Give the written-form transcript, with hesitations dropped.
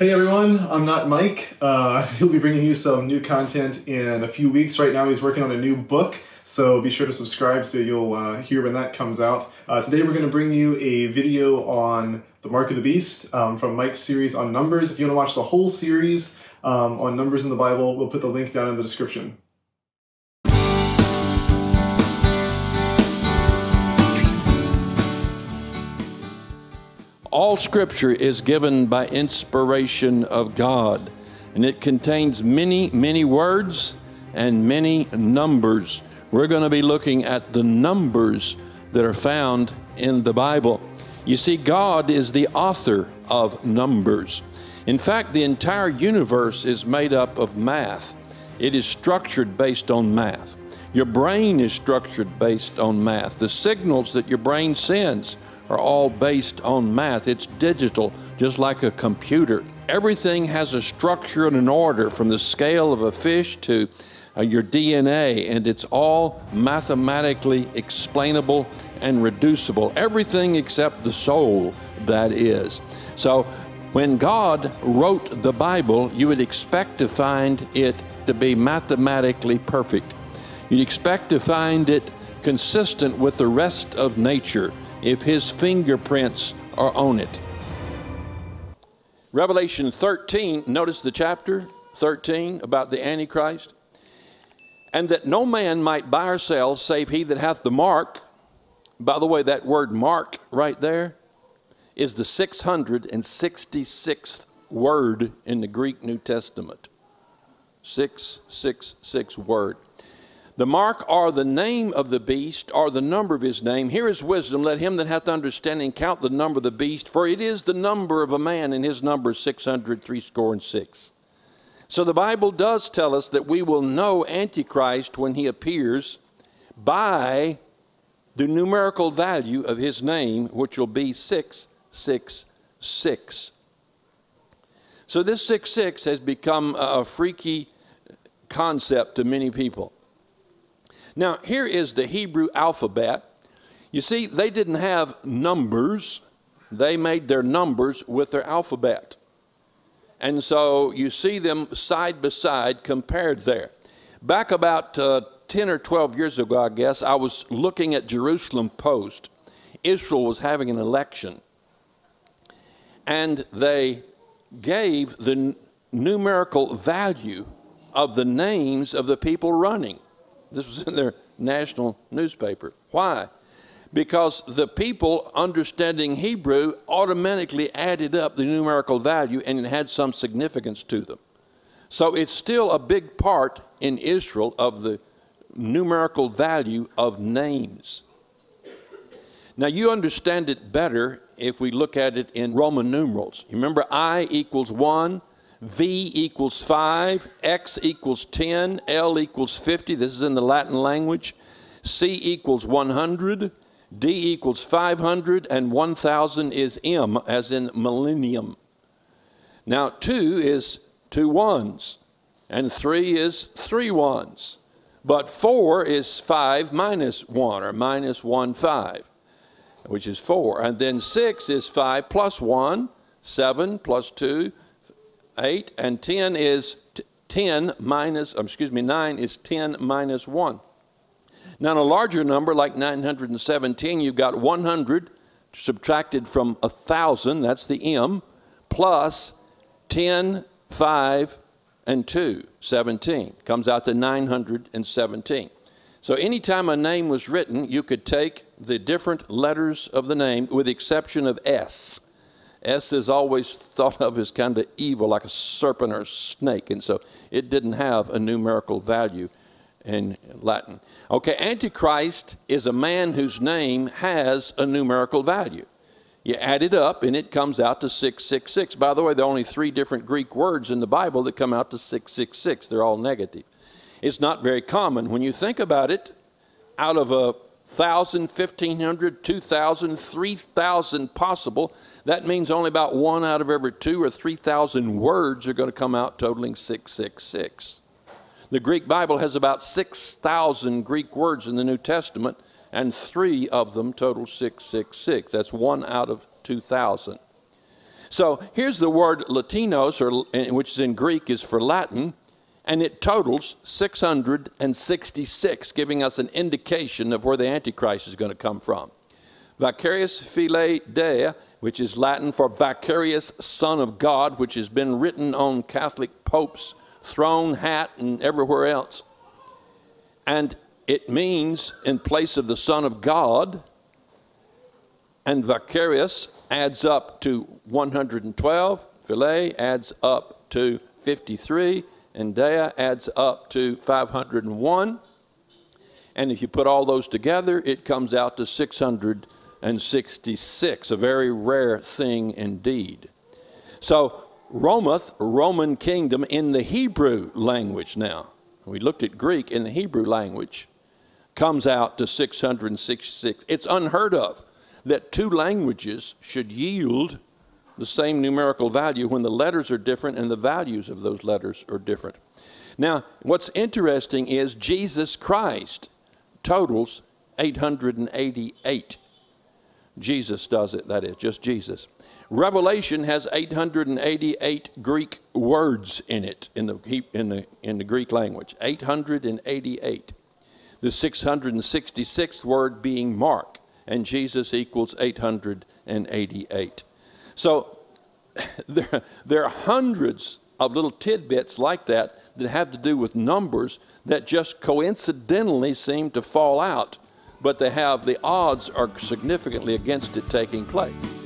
Hey everyone, I'm not Mike. He'll be bringing you some new content in a few weeks. Right now he's working on a new book, so be sure to subscribe so you'll hear when that comes out. Today we're going to bring you a video on The Mark of the Beast from Mike's series on Numbers. If you want to watch the whole series on Numbers in the Bible, we'll put the link down in the description. All Scripture is given by inspiration of God, and it contains many, many words and many numbers. We're going to be looking at the numbers that are found in the Bible. You see, God is the author of numbers. In fact, the entire universe is made up of math. It is structured based on math. Your brain is structured based on math. The signals that your brain sends are all based on math. It's digital, just like a computer. Everything has a structure and an order, from the scale of a fish to your DNA, and it's all mathematically explainable and reducible. Everything except the soul, that is. So when God wrote the Bible, you would expect to find it to be mathematically perfect. You'd expect to find it consistent with the rest of nature, if His fingerprints are on it. Revelation 13, notice the chapter 13 about the Antichrist. And that no man might buy or sell save he that hath the mark. By the way, that word mark right there is the 666th word in the Greek New Testament. 666 word. The mark or the name of the beast or the number of his name. Here is wisdom. Let him that hath understanding count the number of the beast, for it is the number of a man, and his number is 666. So the Bible does tell us that we will know Antichrist when he appears by the numerical value of his name, which will be 666. So this 66 has become a freaky concept to many people. Now, here is the Hebrew alphabet. You see, they didn't have numbers. They made their numbers with their alphabet. And so you see them side by side compared there. Back about 10 or 12 years ago, I guess, I was looking at Jerusalem Post. Israel was having an election. And they gave the numerical value of the names of the people running. This was in their national newspaper. Why? Because the people understanding Hebrew automatically added up the numerical value, and it had some significance to them. So it's still a big part in Israel of the numerical value of names. Now you understand it better if we look at it in Roman numerals. You remember I equals 1. V equals 5, X equals 10, L equals 50. This is in the Latin language. C equals 100, D equals 500, and 1,000 is M, as in millennium. Now 2 is 2 ones, and 3 is 3 ones. But 4 is 5 minus 1, or minus 1, 5, which is 4. And then 6 is 5 plus 1, 7 plus 2, 8, and 10 is 10 minus, 9 is 10 minus 1. Now in a larger number like 917, you've got 100 subtracted from 1,000, that's the M, plus 10, 5, and 2, 17. Comes out to 917. So anytime a name was written, you could take the different letters of the name with the exception of S. S is always thought of as kind of evil, like a serpent or a snake, and so it didn't have a numerical value in Latin. Okay, Antichrist is a man whose name has a numerical value. You add it up, and it comes out to 666. By the way, there are only 3 different Greek words in the Bible that come out to 666. They're all negative. It's not very common. When you think about it, out of a 1,000, 1,500, 2,000, 3,000 possible, that means only about 1 out of every 2 or 3,000 words are going to come out totaling 666. The Greek Bible has about 6,000 Greek words in the New Testament, and 3 of them total 666. That's 1 out of 2,000. So here's the word Latinos, which is in Greek, is for Latin, and it totals 666, giving us an indication of where the Antichrist is going to come from. Vicarius Filii Dei, which is Latin for vicarious Son of God, which has been written on Catholic popes' throne, hat, and everywhere else. And it means in place of the Son of God, and vicarious adds up to 112, Philae adds up to 53, and Dea adds up to 501. And if you put all those together, it comes out to 666, a very rare thing indeed. So Romath, Roman kingdom in the Hebrew language now, we looked at Greek, in the Hebrew language, comes out to 666. It's unheard of that two languages should yield the same numerical value when the letters are different and the values of those letters are different. Now, what's interesting is Jesus Christ totals 888. Jesus does it, that is, just Jesus. Revelation has 888 Greek words in it, in the Greek language, 888. The 666th word being Mark, and Jesus equals 888. So there are hundreds of little tidbits like that that have to do with numbers that just coincidentally seem to fall out, but they have, the odds are significantly against it taking place.